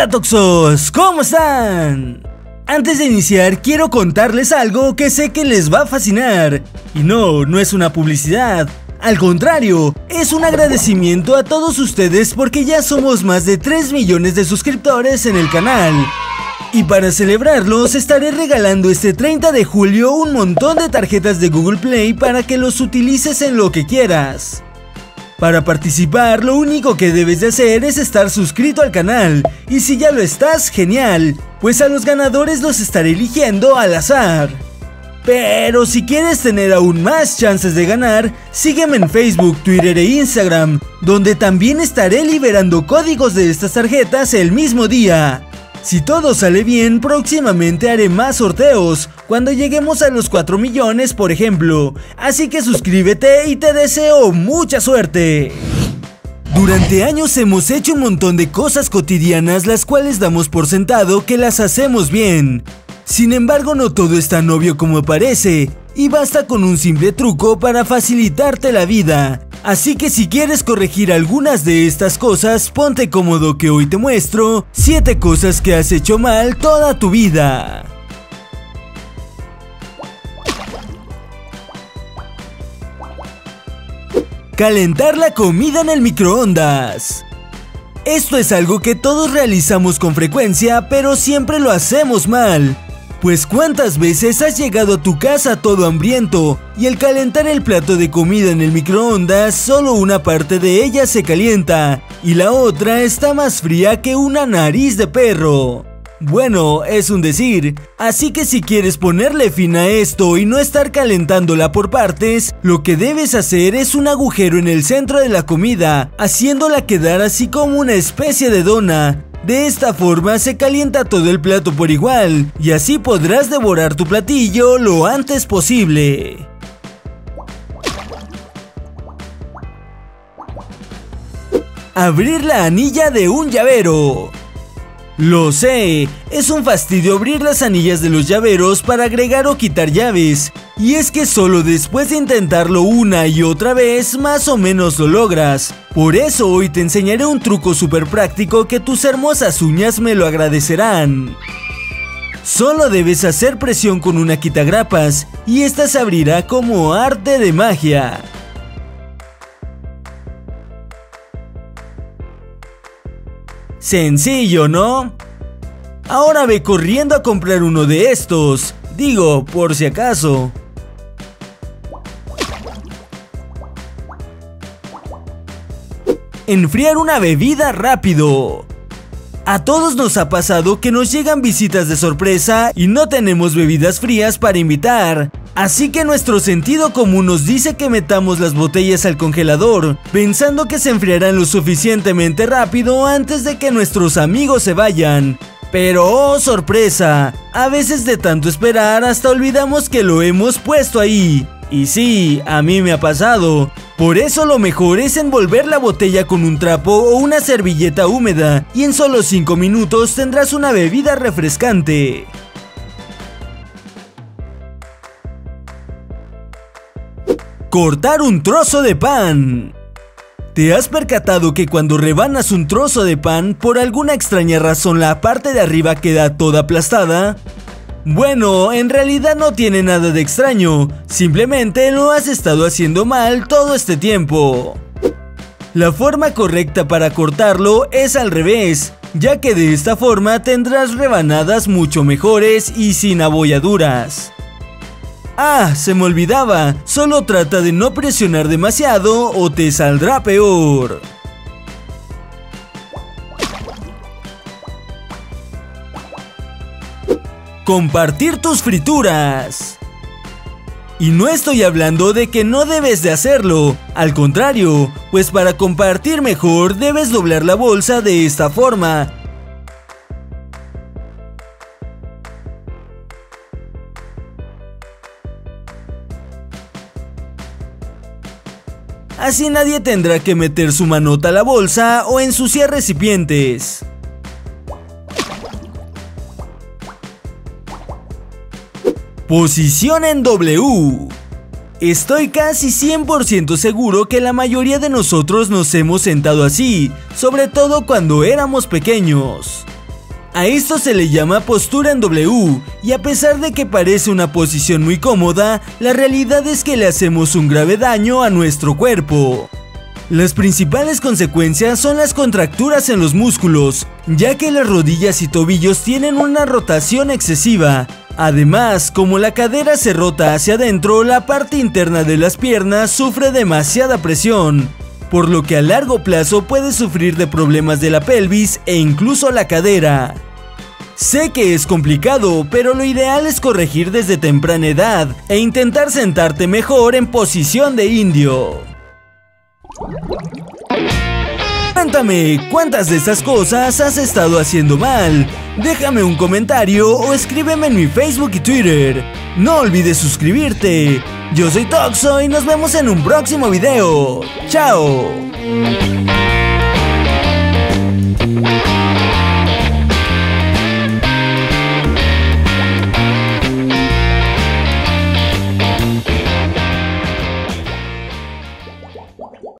Hola Toxos, ¿cómo están? Antes de iniciar quiero contarles algo que sé que les va a fascinar. Y no es una publicidad. Al contrario, es un agradecimiento a todos ustedes porque ya somos más de 3 millones de suscriptores en el canal. Y para celebrarlos estaré regalando este 30 de julio un montón de tarjetas de Google Play para que los utilices en lo que quieras. Para participar lo único que debes de hacer es estar suscrito al canal, y si ya lo estás, genial, pues a los ganadores los estaré eligiendo al azar. Pero si quieres tener aún más chances de ganar, sígueme en Facebook, Twitter e Instagram, donde también estaré liberando códigos de estas tarjetas el mismo día. Si todo sale bien, próximamente haré más sorteos, cuando lleguemos a los 4 millones por ejemplo, así que suscríbete y te deseo mucha suerte. Durante años hemos hecho un montón de cosas cotidianas las cuales damos por sentado que las hacemos bien. Sin embargo, no todo es tan obvio como parece, y basta con un simple truco para facilitarte la vida. Así que si quieres corregir algunas de estas cosas, ponte cómodo que hoy te muestro 7 cosas que has hecho mal toda tu vida. Calentar la comida en el microondas. Esto es algo que todos realizamos con frecuencia, pero siempre lo hacemos mal. Pues cuántas veces has llegado a tu casa todo hambriento y al calentar el plato de comida en el microondas solo una parte de ella se calienta y la otra está más fría que una nariz de perro. Bueno, es un decir, así que si quieres ponerle fin a esto y no estar calentándola por partes, lo que debes hacer es un agujero en el centro de la comida, haciéndola quedar así como una especie de dona. De esta forma se calienta todo el plato por igual, y así podrás devorar tu platillo lo antes posible. Abrir la anilla de un llavero. Lo sé, es un fastidio abrir las anillas de los llaveros para agregar o quitar llaves, y es que solo después de intentarlo una y otra vez más o menos lo logras. Por eso hoy te enseñaré un truco súper práctico que tus hermosas uñas me lo agradecerán. Solo debes hacer presión con una quitagrapas y esta se abrirá como arte de magia. Sencillo, ¿no? Ahora ve corriendo a comprar uno de estos, digo, por si acaso. Enfriar una bebida rápido. A todos nos ha pasado que nos llegan visitas de sorpresa y no tenemos bebidas frías para invitar. Así que nuestro sentido común nos dice que metamos las botellas al congelador, pensando que se enfriarán lo suficientemente rápido antes de que nuestros amigos se vayan. Pero ¡oh, sorpresa! A veces de tanto esperar hasta olvidamos que lo hemos puesto ahí. Y sí, a mí me ha pasado. Por eso lo mejor es envolver la botella con un trapo o una servilleta húmeda y en solo 5 minutos tendrás una bebida refrescante. Cortar un trozo de pan. ¿Te has percatado que cuando rebanas un trozo de pan, por alguna extraña razón la parte de arriba queda toda aplastada? Bueno, en realidad no tiene nada de extraño, simplemente lo has estado haciendo mal todo este tiempo. La forma correcta para cortarlo es al revés, ya que de esta forma tendrás rebanadas mucho mejores y sin abolladuras. Ah, se me olvidaba, solo trata de no presionar demasiado o te saldrá peor. Compartir tus frituras. Y no estoy hablando de que no debes de hacerlo, al contrario, pues para compartir mejor debes doblar la bolsa de esta forma. Así nadie tendrá que meter su manota a la bolsa o ensuciar recipientes. Posición en W. Estoy casi 100% seguro que la mayoría de nosotros nos hemos sentado así, sobre todo cuando éramos pequeños. A esto se le llama postura en W, y a pesar de que parece una posición muy cómoda, la realidad es que le hacemos un grave daño a nuestro cuerpo. Las principales consecuencias son las contracturas en los músculos, ya que las rodillas y tobillos tienen una rotación excesiva. Además, como la cadera se rota hacia adentro, la parte interna de las piernas sufre demasiada presión, por lo que a largo plazo puede sufrir de problemas de la pelvis e incluso la cadera. Sé que es complicado, pero lo ideal es corregir desde temprana edad e intentar sentarte mejor en posición de indio. Cuéntame, ¿cuántas de estas cosas has estado haciendo mal? Déjame un comentario o escríbeme en mi Facebook y Twitter. No olvides suscribirte. Yo soy Toxo y nos vemos en un próximo video. ¡Chao!